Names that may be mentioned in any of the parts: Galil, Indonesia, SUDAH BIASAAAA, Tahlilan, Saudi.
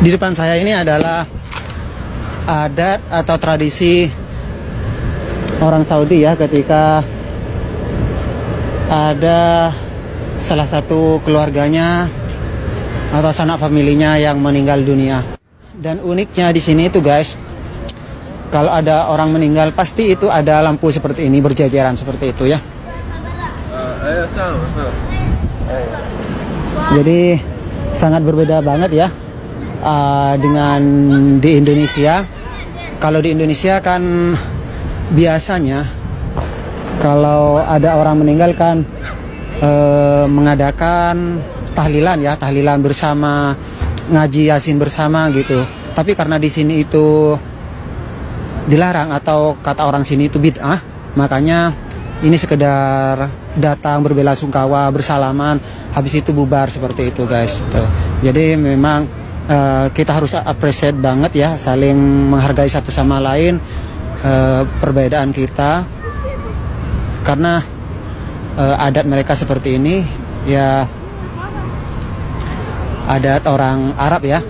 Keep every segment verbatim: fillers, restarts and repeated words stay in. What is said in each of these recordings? Di depan saya ini adalah adat atau tradisi orang Saudi ya, ketika ada salah satu keluarganya atau sanak familinya yang meninggal dunia. Dan uniknya di sini itu guys, kalau ada orang meninggal pasti itu ada lampu seperti ini berjajaran seperti itu ya. Jadi sangat berbeda banget ya uh, dengan di Indonesia. Kalau di Indonesia kan biasanya kalau ada orang meninggal kan uh, mengadakan tahlilan ya, tahlilan bersama, ngaji yasin bersama gitu. Tapi karena di sini itu dilarang atau kata orang sini itu bid'ah, makanya ini sekedar datang berbelasungkawa, bersalaman, habis itu bubar seperti itu guys. Tuh. Jadi memang uh, kita harus appreciate banget ya, saling menghargai satu sama lain uh, perbedaan kita. Karena uh, adat mereka seperti ini ya, adat orang Arab ya.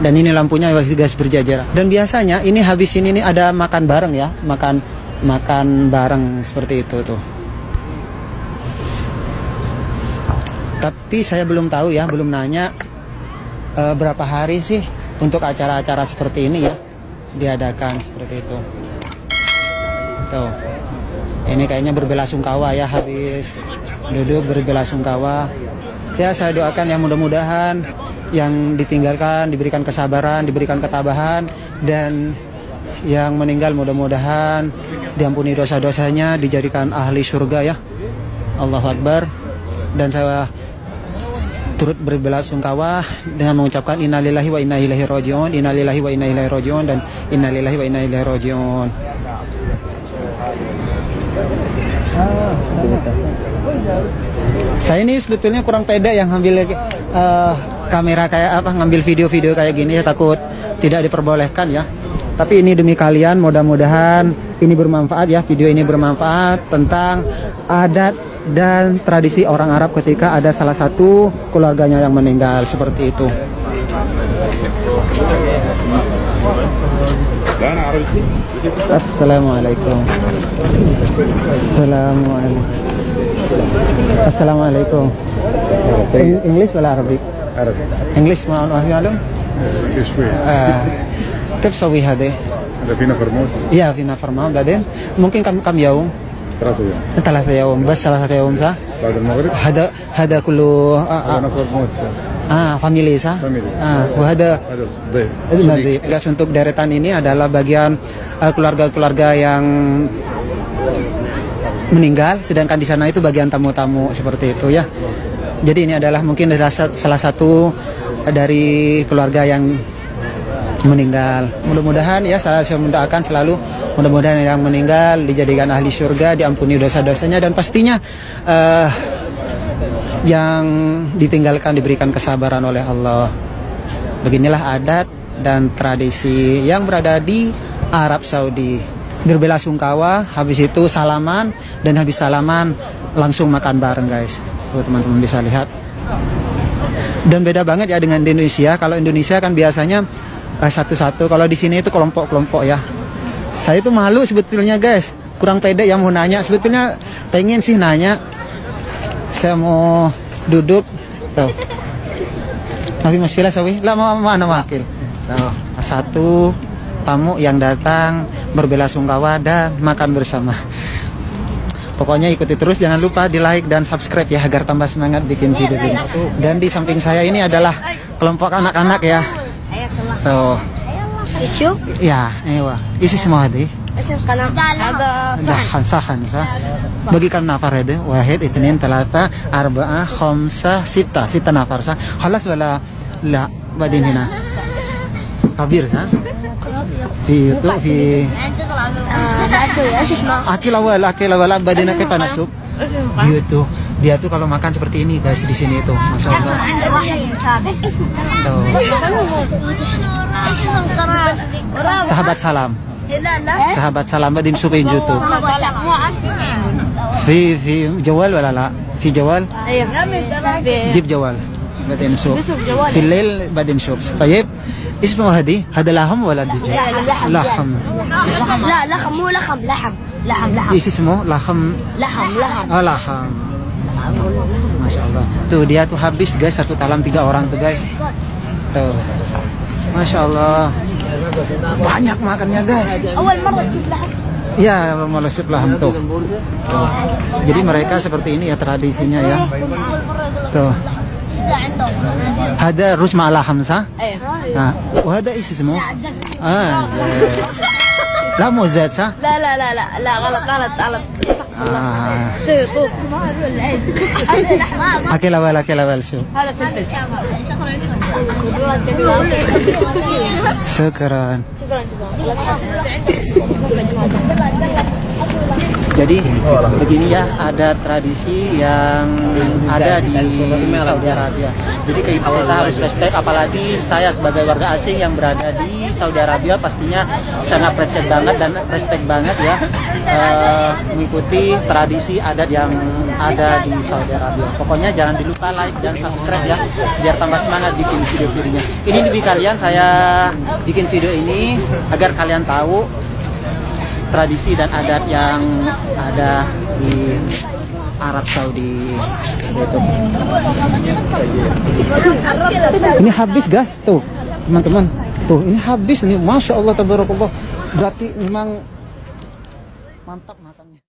Dan ini lampunya guys berjajar. Dan biasanya ini habis ini nih ada makan bareng ya, makan makan bareng seperti itu tuh. Tapi saya belum tahu ya, belum nanya e, berapa hari sih untuk acara-acara seperti ini ya diadakan seperti itu. Tuh, ini kayaknya berbelasungkawa ya, habis duduk berbelasungkawa. Ya saya doakan ya, mudah-mudahan yang ditinggalkan diberikan kesabaran, diberikan ketabahan, dan yang meninggal mudah-mudahan diampuni dosa-dosanya, dijadikan ahli surga ya. Allahu Akbar. Dan saya turut berbelasungkawa dengan mengucapkan innalillahi wa inna ilaihi rajiun, innalillahi wa inna ilaihi rajiun, dan innalillahi wa inna ilaihi rajiun. Saya ini sebetulnya kurang pede yang ambil uh, kamera kayak apa, ngambil video-video kayak gini, takut tidak diperbolehkan ya. Tapi ini demi kalian, mudah-mudahan ini bermanfaat ya, video ini bermanfaat tentang adat dan tradisi orang Arab ketika ada salah satu keluarganya yang meninggal seperti itu. Assalamualaikum. Assalamualaikum. Assalamualaikum. English wala Arabic? Arabic. English ma'an wa'alum? English wa'alum. كيف تسوي هذا؟ هذا فينا فرمان؟ يا فينا فرمان بعدين ممكن كم كم يوم؟ ثلاثة يوم. ثلاثة يوم بس ثلاثة يوم صح؟ بعد المغرب. هذا هذا كله. أنا فرمان. آه فاميلي صح؟ فاميلي. آه وهذا. هذا ضيف. ضيف. Guys untuk deretan ini adalah bagian keluarga-keluarga yang meninggal, sedangkan di sana itu bagian tamu-tamu seperti itu ya. Jadi ini adalah mungkin salah satu dari keluarga yang meninggal. Mudah-mudahan ya, saya mendoakan selalu mudah-mudahan yang meninggal dijadikan ahli surga, diampuni dosa-dosanya, dan pastinya uh, yang ditinggalkan diberikan kesabaran oleh Allah. Beginilah adat dan tradisi yang berada di Arab Saudi. Berbelasungkawa, habis itu salaman, dan habis salaman langsung makan bareng guys. Tuh teman-teman bisa lihat. Dan beda banget ya dengan Indonesia. Kalau Indonesia kan biasanya satu-satu, kalau di sini itu kelompok-kelompok ya. Saya itu malu sebetulnya guys, kurang pede yang mau nanya. Sebetulnya pengen sih nanya. Saya mau duduk. Tuh. Tapi masalah sawi. Lah mau mana wakil? Tuh, satu tamu yang datang berbelasungkawa dan makan bersama. Pokoknya ikuti terus, jangan lupa di like dan subscribe ya, agar tambah semangat bikin video ini. Dan di samping saya ini adalah kelompok anak-anak ya. Tuh. Icu? Ya, ewa. Isi semua hadi. Isi kalam. Ada sahan. Sahan, sah. Bagikan nafar hadi. Wahid, itnin, talata, arba'ah, khomsah, sita. Sita nafar, sah. Khalas wala la badin hina. Kabir, sah. Fi itu, fi. Akil awal, akil awal, badin akil panasuk. Dia tuh, dia tuh kalau makan seperti ini guys di sini itu, masya Allah. Sahabat salam. Sahabat salam badim supin jutu. Fi fi jawal walala, fi jawal. Jib jawal. بعدين نشوف في الليل، بعدين نشوف. طيب ايش اسمه هذه؟ هذا لحم ولا دجاج؟ لا لحم. لا لحم، مو لحم، لحم لحم لحم. ايش اسمه؟ لحم لحم لحم. اه لحم. Masya Allah. Tuh dia tuh habis guys, satu talam tiga orang tuh guys. Tuh. Masya Allah. Banyak makannya guys. Awal ya, melusip laham tuh. Tuh. Jadi mereka seperti ini ya tradisinya ya. Tuh. Ada rus ma'alaham sah? Nah, ada isi semua. Ah, لا مو زيت صح؟ لا لا لا لا لا غلط غلط غلط. سوي طوب. اكل اول اكل اول شو؟ هذا فلفل. شكرا. Jadi begini ya, ada tradisi yang ada di Saudi Arabia. Jadi kita harus respect, apalagi saya sebagai warga asing yang berada di Saudi Arabia pastinya sangat respect banget dan respect banget ya uh, mengikuti tradisi adat yang ada di Saudi Arabia. Pokoknya jangan dilupa like dan subscribe ya, biar tambah semangat bikin video-videonya. Ini demi kalian saya bikin video ini agar kalian tahu tradisi dan adat yang ada di Arab Saudi. Ini habis gas tuh teman-teman, tuh ini habis nih. Masya Allah, tabarakallah, berarti memang mantap matangnya.